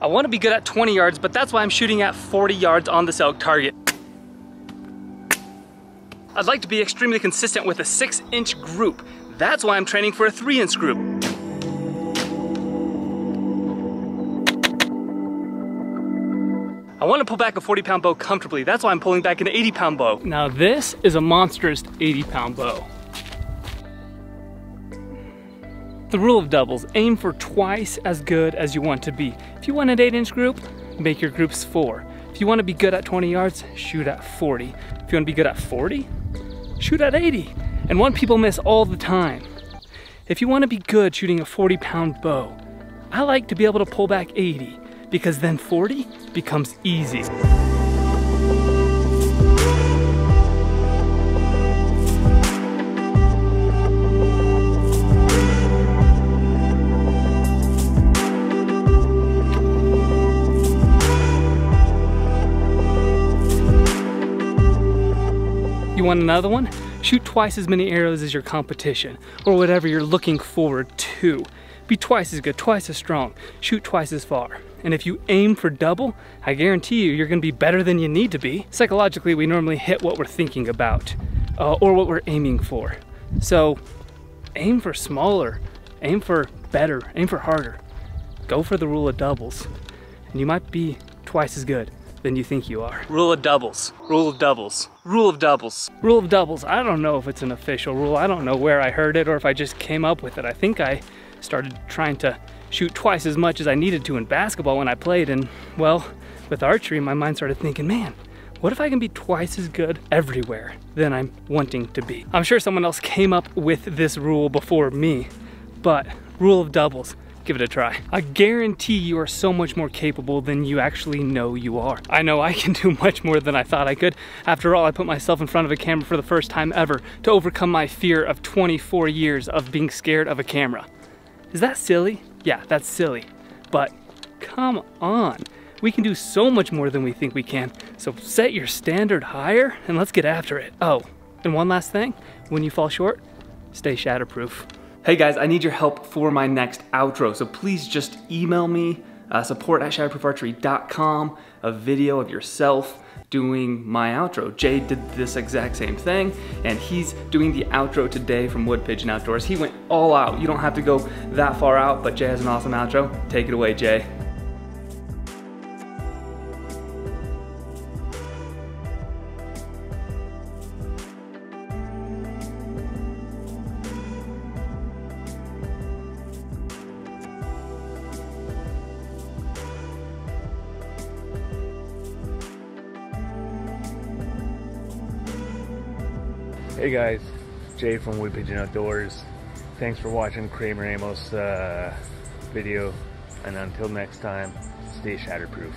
I want to be good at 20 yards, but that's why I'm shooting at 40 yards on this elk target. I'd like to be extremely consistent with a 6-inch group. That's why I'm training for a 3-inch group. I want to pull back a 40-pound bow comfortably. That's why I'm pulling back an 80-pound bow. Now this is a monstrous 80-pound bow. The rule of doubles, aim for twice as good as you want to be. If you want an 8-inch group, make your groups 4. If you want to be good at 20 yards, shoot at 40. If you want to be good at 40, shoot at 80. And one people miss all the time. If you want to be good shooting a 40-pound bow, I like to be able to pull back 80 because then 40 becomes easy. You want another one? Shoot twice as many arrows as your competition, or whatever you're looking forward to. Be twice as good, twice as strong, shoot twice as far. And if you aim for double, I guarantee you, you're gonna be better than you need to be. Psychologically, we normally hit what we're thinking about, or what we're aiming for. So aim for smaller, aim for better, aim for harder. Go for the rule of doubles, and you might be twice as good than you think you are. Rule of doubles, rule of doubles, rule of doubles. Rule of doubles, I don't know if it's an official rule. I don't know where I heard it or if I just came up with it. I think I started trying to shoot twice as much as I needed to in basketball when I played, and well, with archery, my mind started thinking, man, what if I can be twice as good everywhere than I'm wanting to be? I'm sure someone else came up with this rule before me, but rule of doubles. Give it a try. I guarantee you are so much more capable than you actually know you are. I know I can do much more than I thought I could. After all, I put myself in front of a camera for the first time ever to overcome my fear of 24 years of being scared of a camera. Is that silly? Yeah, that's silly. But come on, we can do so much more than we think we can. So set your standard higher and let's get after it. Oh, and one last thing, when you fall short, stay shatterproof. Hey guys, I need your help for my next outro, so please just email me, support@shatterproofarchery.com, a video of yourself doing my outro. Jay did this exact same thing, and he's doing the outro today from Wood Pigeon Outdoors. He went all out. You don't have to go that far out, but Jay has an awesome outro. Take it away, Jay. Hey guys, Jay from Wood Pigeon Outdoors. Thanks for watching Kramer Ammons' video, and until next time, stay shatterproof.